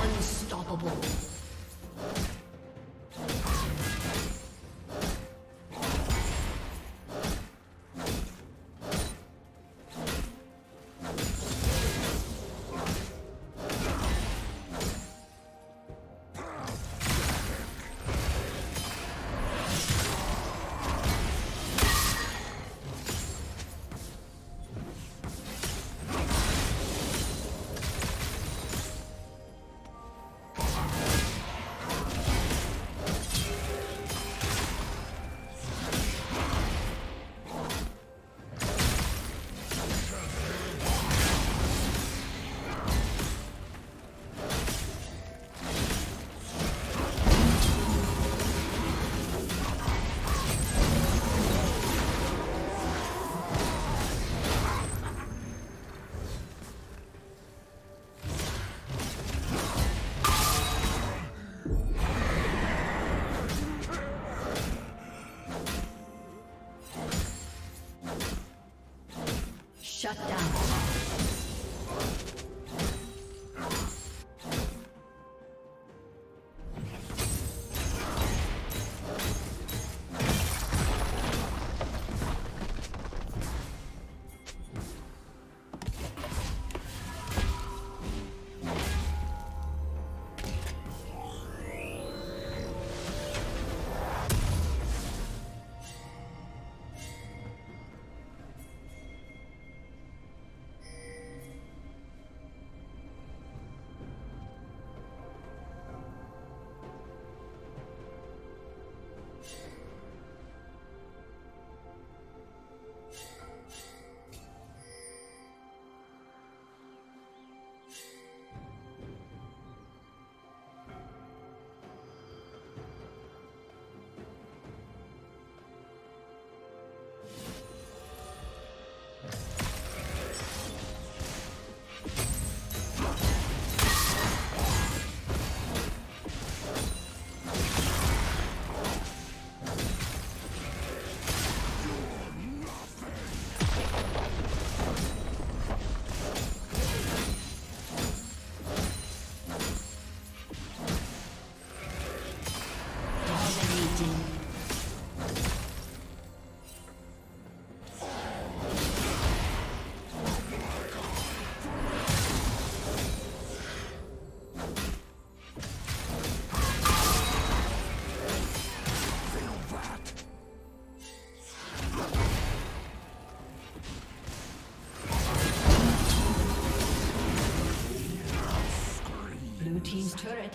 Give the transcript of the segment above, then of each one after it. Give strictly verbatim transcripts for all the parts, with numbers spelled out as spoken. Unstoppable. Shut down. Team's turret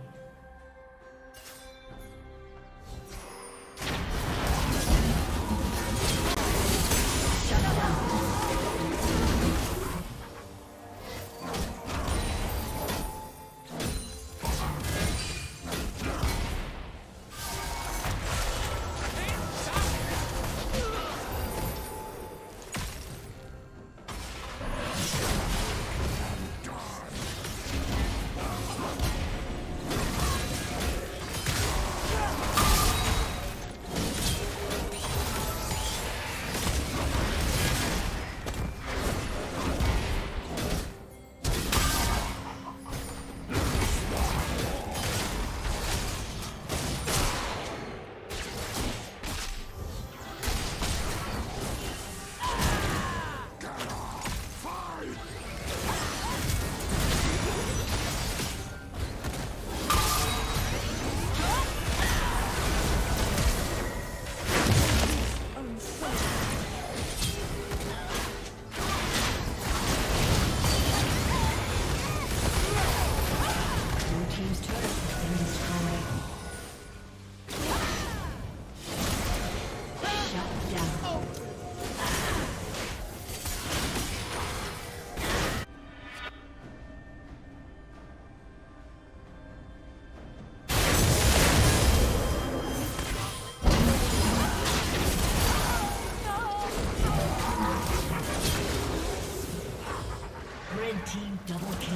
Red team double kill.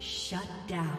Shut down.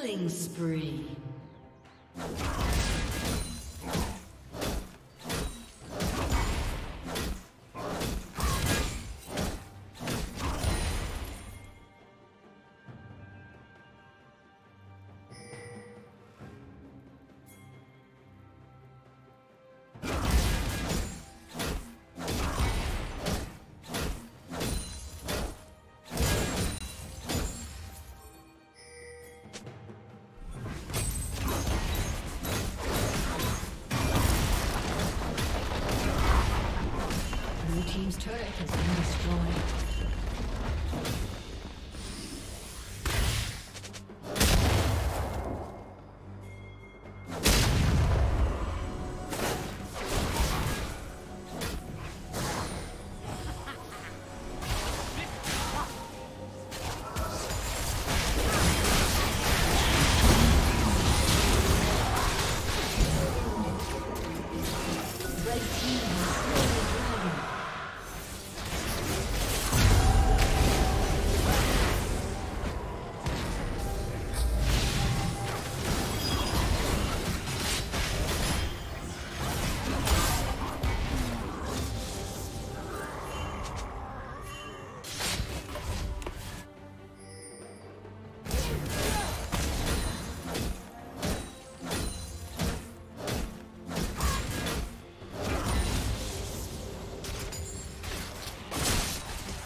Killing spree. Team's turret has been destroyed.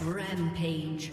Rampage.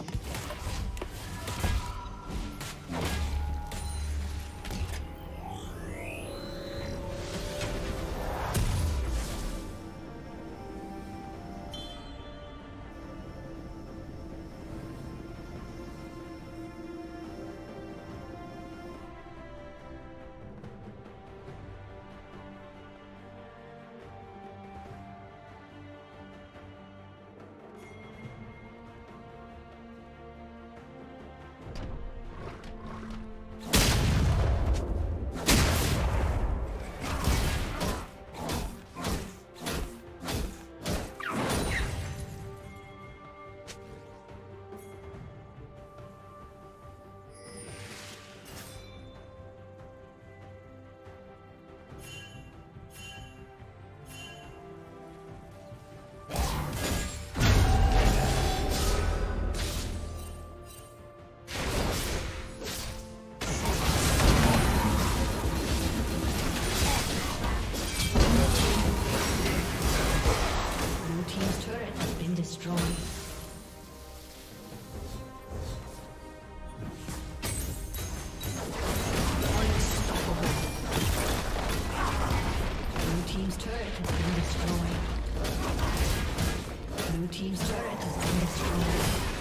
Blue team's turret has been destroyed.